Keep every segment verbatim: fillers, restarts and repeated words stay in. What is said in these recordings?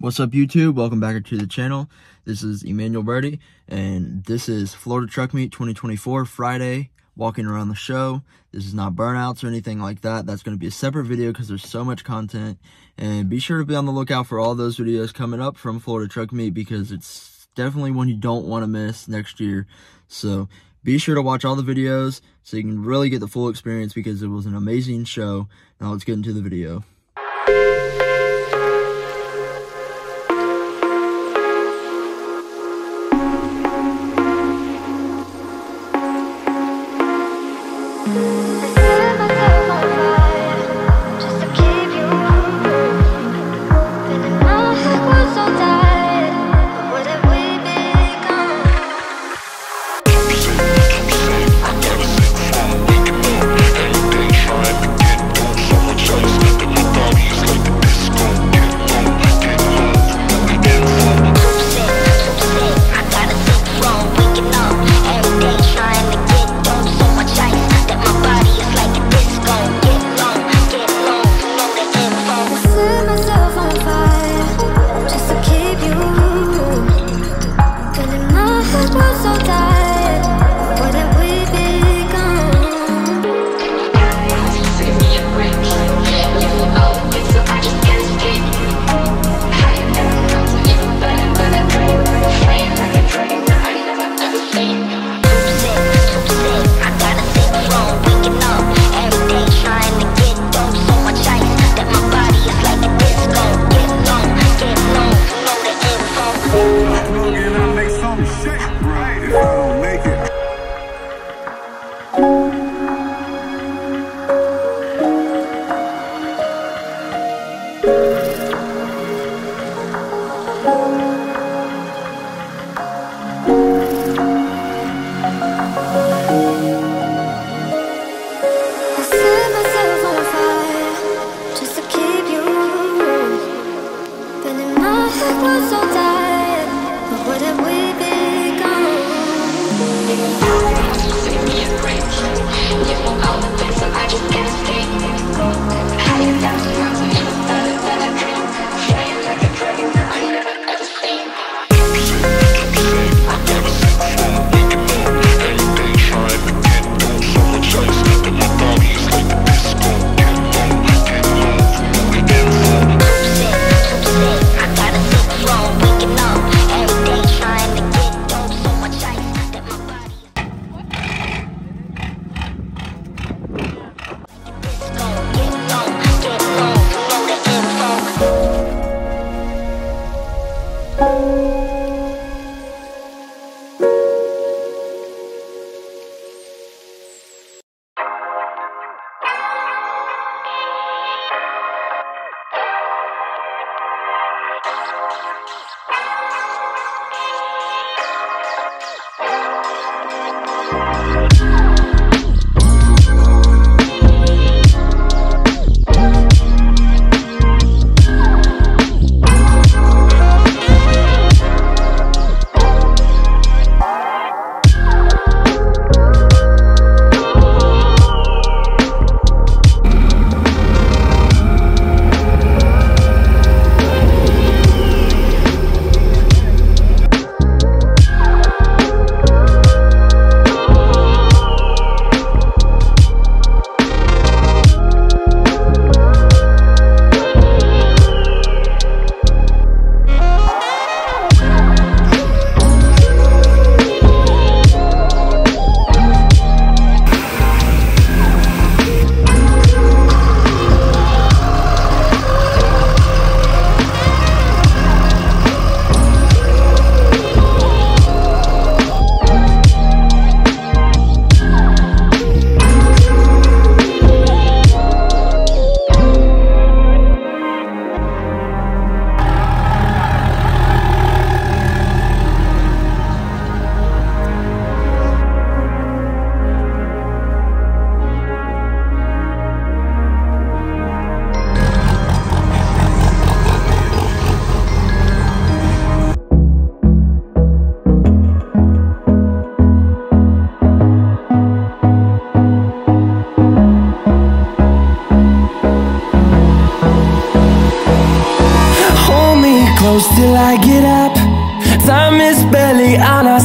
What's up, YouTube? Welcome back to the channel. This is Emanuel Bertie, and this is Florida Truck Meet twenty twenty-four Friday, walking around the show. This is not burnouts or anything like that. That's going to be a separate video because there's so much content. And be sure to be on the lookout for all those videos coming up from Florida Truck Meet because it's definitely one you don't want to miss next year. So be sure to watch all the videos so you can really get the full experience because it was an amazing show. Now let's get into the video. close till I get up. Time is barely on our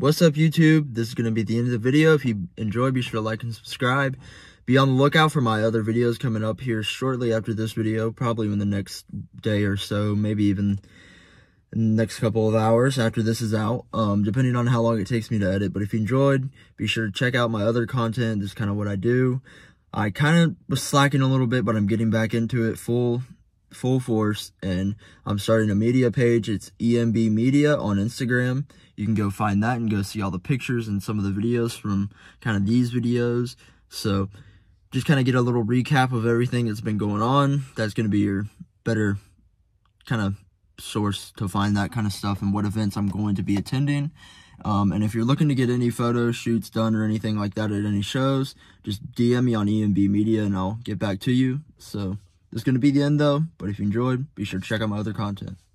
What's up, YouTube? This is going to be the end of the video. If you enjoyed, be sure to like and subscribe. Be on the lookout for my other videos coming up here shortly after this video, probably in the next day or so, maybe even the next couple of hours after this is out, um, depending on how long it takes me to edit. But if you enjoyed, be sure to check out my other content. This is kind of what I do. I kind of was slacking a little bit, but I'm getting back into it full full force, and I'm starting a media page. It's E M B Media on Instagram. You can go find that and go see all the pictures and some of the videos from kind of these videos. So just kind of get a little recap of everything that's been going on. That's going to be your better kind of source to find that kind of stuff and what events I'm going to be attending. Um, and if you're looking to get any photo shoots done or anything like that at any shows, just D M me on E M B Media and I'll get back to you. So that's going to be the end, though. But if you enjoyed, be sure to check out my other content.